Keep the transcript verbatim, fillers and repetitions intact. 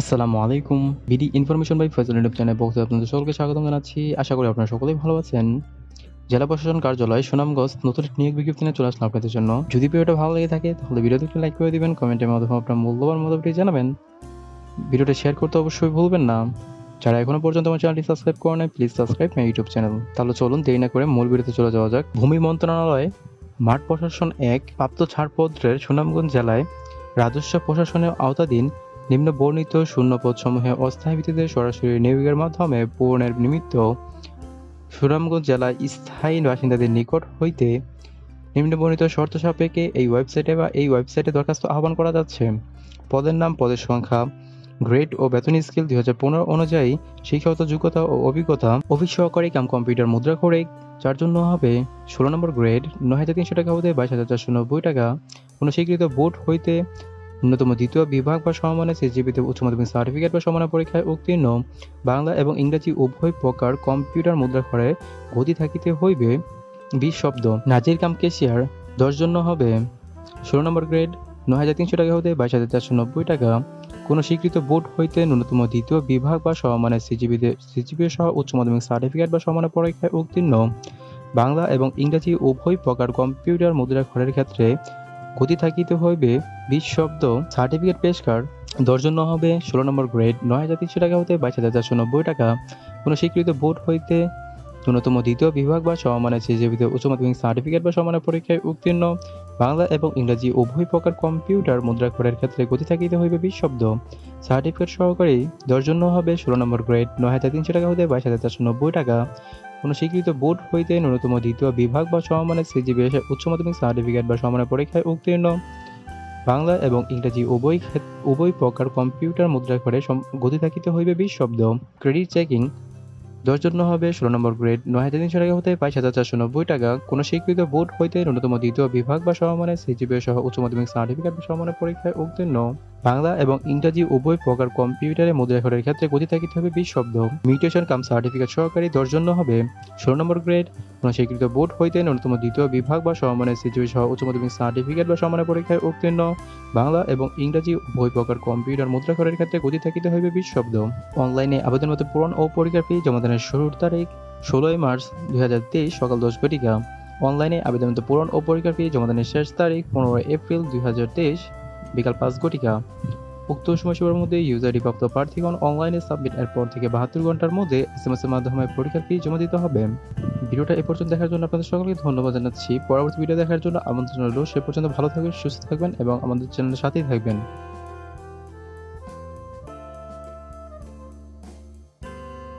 আসসালামু আলাইকুম, BD information by Faisal YouTube channel পক্ষ থেকে আপনাদের সকলকে স্বাগত জানাচ্ছি। আশা করি আপনারা সকলেই ভালো আছেন। জেলা প্রশাসন কার্যালয় সুনামগঞ্জ নতুন নিয়োগ বিজ্ঞপ্তি নিয়ে চলে আসলাম আপনাদের জন্য। যদি ভিডিওটা ভালো লেগে থাকে তাহলে ভিডিওতে একটু লাইক করে দিবেন, কমেন্টের মাধ্যমে আপনার মূল্যবান মতামতটি জানাবেন, ভিডিওটা শেয়ার করতে অবশ্যই ভুলবেন না। যারা এখনো পর্যন্ত আমার চ্যানেলটি সাবস্ক্রাইব করে নাই, please subscribe my YouTube channel. তাহলে চলুন দেরি না করে মূল ভিডিওতে চলে যাওয়া যাক। ভূমি মন্ত্রণালয় মাঠ প্রশাসন এক প্রাপ্ত ছাড়পত্রের সুনামগঞ্জ জেলায় রাজস্ব প্রশাসনের আওতাধীন নিম্ন বর্ণিত শূন্যপদসমূহে অস্থায়ী ভিত্তিতে সরাসরি নিয়োগের মাধ্যমে পূরণের নিমিত্ত সুনামগঞ্জ জেলার স্থায়ী বাসিন্দাদের নিকট হইতে নিম্ন বর্ণিত শর্ত সাপেক্ষে এই ওয়েবসাইটে বা এই ওয়েবসাইটে দরখাস্ত আহ্বান করা যাচ্ছে। পদের নাম, পদের সংখ্যা, গ্রেড ও বেতন স্কেল দুই হাজার পনেরো অনুযায়ী শিক্ষাগত যোগ্যতা ও অভিজ্ঞতা অফিস সহকারী কাম কম্পিউটার মুদ্রা করে যার জন্য হবে ষোলো নম্বর গ্রেড নয় হাজার তিনশো টাকা হতে বাইশ হাজার চারশো নব্বই টাকা। কোনো স্বীকৃত বোর্ড হইতে ন্যূনতম দ্বিতীয় বিভাগ বা সমমানের সিজিপিতে উচ্চ মাধ্যমিক সার্টিফিকেট বা সমানের পরীক্ষায় উত্তীর্ণ বাংলা এবং ইংরেজি উভয় প্রকার কম্পিউটার মুদ্রা করে গতি থাকিতে হইবে বিশ শব্দ। নাজির কাম কেশিয়ার দশ জন্য হবে ষোলো নম্বর গ্রেড নয় হাজার তিনশো টাকা হতে বাইশ হাজার চারশো নব্বই টাকা। কোনো স্বীকৃত বোর্ড হইতে ন্যূনতম দ্বিতীয় বিভাগ বা সমমানের সিজিপিতে সিজিপি সহ উচ্চ মাধ্যমিক সার্টিফিকেট বা সমানের পরীক্ষায় উত্তীর্ণ বাংলা এবং ইংরেজি উভয় প্রকার কম্পিউটার মুদ্রা করার ক্ষেত্রে গতি থাকিতে হইবে বিশ শব্দ। সার্টিফিকেট পেশকার দশ জন্য হবে ষোলো নম্বর গ্রেড নয় হাজার তিনশো টাকা হতে বাইশ হাজার চারশো নব্বই টাকা। কোনো স্বীকৃত বোর্ড হইতে ন্যূনতম দ্বিতীয় বিভাগ বা সমমানের সিজিপিতে উচ্চ মাধ্যমিক সার্টিফিকেট বা সমানের পরীক্ষায় উত্তীর্ণ বাংলা এবং ইংরেজি উভয় প্রকার কম্পিউটার মুদ্রাক্ষরের ক্ষেত্রে গতি থাকিতে হইবে বিশ শব্দ। সার্টিফিকেট সহকারী দশ জন্য হবে ষোলো নম্বর গ্রেড নয় হাজার তিনশো টাকা হতে বাইশ হাজার চারশো নব্বই টাকা। কোনো স্বীকৃত বোর্ড হইতে ন্যূনতম দ্বিতীয় বিভাগ বা সমমানের সিজিপি উচ্চ মাধ্যমিক সার্টিফিকেট বা সমানের পরীক্ষায় উত্তীর্ণ বাংলা এবং ইংরেজি উভয় উভয় প্রকার কম্পিউটার মুদ্রাক্ষরে গতি থাকিতে হইবে বিশ শব্দ। ক্রেডিট চেকিং দশ জন্য হবে ষোলো নম্বর গ্রেড নয় হাজার তিনশো টাকা হতে বাইশ হাজার চারশো নব্বই টাকা। কোনো স্বীকৃত বোর্ড হইতে ন্যূনতম দ্বিতীয় বিভাগ বা সমমানের সিজিপি সহ উচ্চ মাধ্যমিক সার্টিফিকেট বা সমমানের পরীক্ষায় উত্তীর্ণ বাংলা এবং ইংরাজি উভয় প্রকার কম্পিউটারে মুদ্রাক্ষরের ক্ষেত্রে গতি থাকিতে হবে বিশ শব্দ। মিউটেশন কাম সার্টিফিকেট সহকারী দশ জন্য হবে ষোলো নম্বর গ্রেড কোনো স্বীকৃত বোর্ড হইতে ন্যূনতম দ্বিতীয় বিভাগ বা সমমানের সিজিপি সহ উচ্চ মাধ্যমিক সার্টিফিকেট বা সমমানের পরীক্ষায় উত্তীর্ণ বাংলা এবং ইংরাজি উভয় প্রকার কম্পিউটার মুদ্রাক্ষরের ক্ষেত্রে গতি থাকিতে হবে বিশ শব্দ। অনলাইনে আবেদনপত্র পূরণ ও পরীক্ষার ফি জমাদানের শুরুর তারিখ ষোলোই মার্চ দুই হাজার তেইশ সকাল দশ ঘটিকা। অনলাইনে আবেদনপত্র পূরণ ও পরীক্ষার ফি জমাদানের শেষ তারিখ পনেরোই এপ্রিল দুই হাজার তেইশ বিকাল পাঁচ ঘটিকা। উক্ত সময়সীমার মধ্যে ইউজার প্রাপ্ত প্রার্থীগণ অনলাইনে সাবমিট এর পর থেকে বাহাত্তর ঘন্টার মধ্যে এস এম এস এর মাধ্যমে পরীক্ষার ফি জমা দিতে হবে। ভিডিওটা এ পর্যন্ত দেখার জন্য আপনাদের সকলকে ধন্যবাদ জানাচ্ছি। পরবর্তী ভিডিও দেখার জন্য আমন্ত্রণ রইল। সে পর্যন্ত ভালো থাকবেন, সুস্থ থাকবেন এবং আমাদের চ্যানেলের সাথেই থাকবেন।